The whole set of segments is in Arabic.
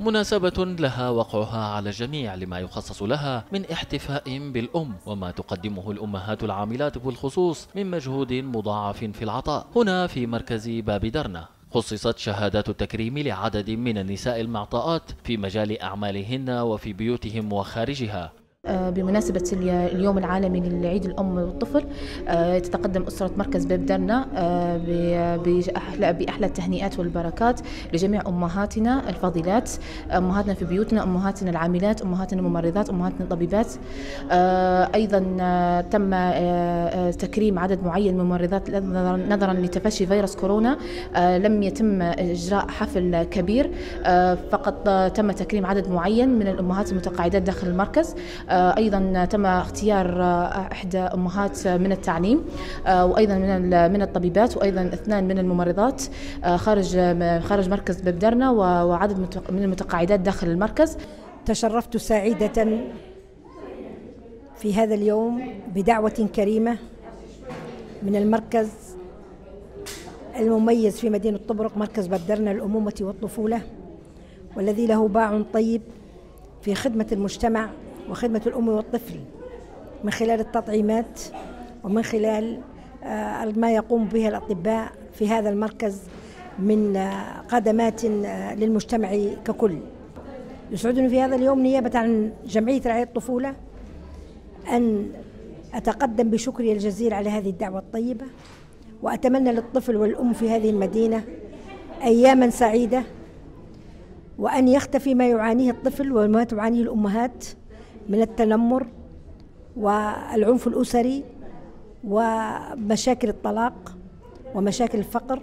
مناسبة لها وقعها على الجميع لما يخصص لها من احتفاء بالأم وما تقدمه الأمهات العاملات بالخصوص من مجهود مضاعف في العطاء. هنا في مركز باب درنا خصصت شهادات التكريم لعدد من النساء المعطاءات في مجال أعمالهن وفي بيوتهم وخارجها. بمناسبة اليوم العالمي للعيد الأم والطفل، تتقدم أسرة مركز باب درنا بأحلى التهنئات والبركات لجميع أمهاتنا الفاضلات، أمهاتنا في بيوتنا، أمهاتنا العاملات، أمهاتنا الممرضات، أمهاتنا الطبيبات. أيضا تم تكريم عدد معين من الممرضات نظرا لتفشي فيروس كورونا. لم يتم إجراء حفل كبير، فقط تم تكريم عدد معين من الأمهات المتقاعدات داخل المركز. أيضا تم اختيار إحدى أمهات من التعليم، وأيضا من الطبيبات، وأيضا اثنان من الممرضات خارج مركز باب درنا، وعدد من المتقاعدات داخل المركز. تشرفت سعيدة في هذا اليوم بدعوة كريمة من المركز المميز في مدينة الطبرق، مركز باب درنا للأمومة والطفولة، والذي له باع طيب في خدمة المجتمع وخدمة الأم والطفل من خلال التطعيمات ومن خلال ما يقوم به الأطباء في هذا المركز من قدمات للمجتمع ككل. يسعدني في هذا اليوم نيابة عن جمعية رعاية الطفولة أن أتقدم بشكري الجزيل على هذه الدعوة الطيبة، وأتمنى للطفل والأم في هذه المدينة أياما سعيدة، وأن يختفي ما يعانيه الطفل وما تعانيه الأمهات من التنمر والعنف الأسري ومشاكل الطلاق ومشاكل الفقر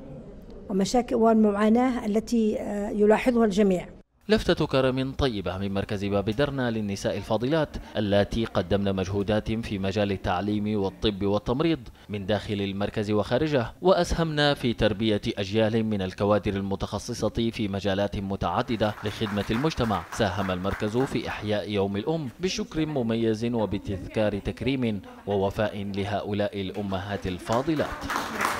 والمعاناة التي يلاحظها الجميع. لفتة كرم طيبة من مركز باب درنا للنساء الفاضلات التي قدمن مجهودات في مجال التعليم والطب والتمريض من داخل المركز وخارجه، وأسهمنا في تربية أجيال من الكوادر المتخصصة في مجالات متعددة لخدمة المجتمع. ساهم المركز في إحياء يوم الأم بشكر مميز وبتذكار تكريم ووفاء لهؤلاء الأمهات الفاضلات.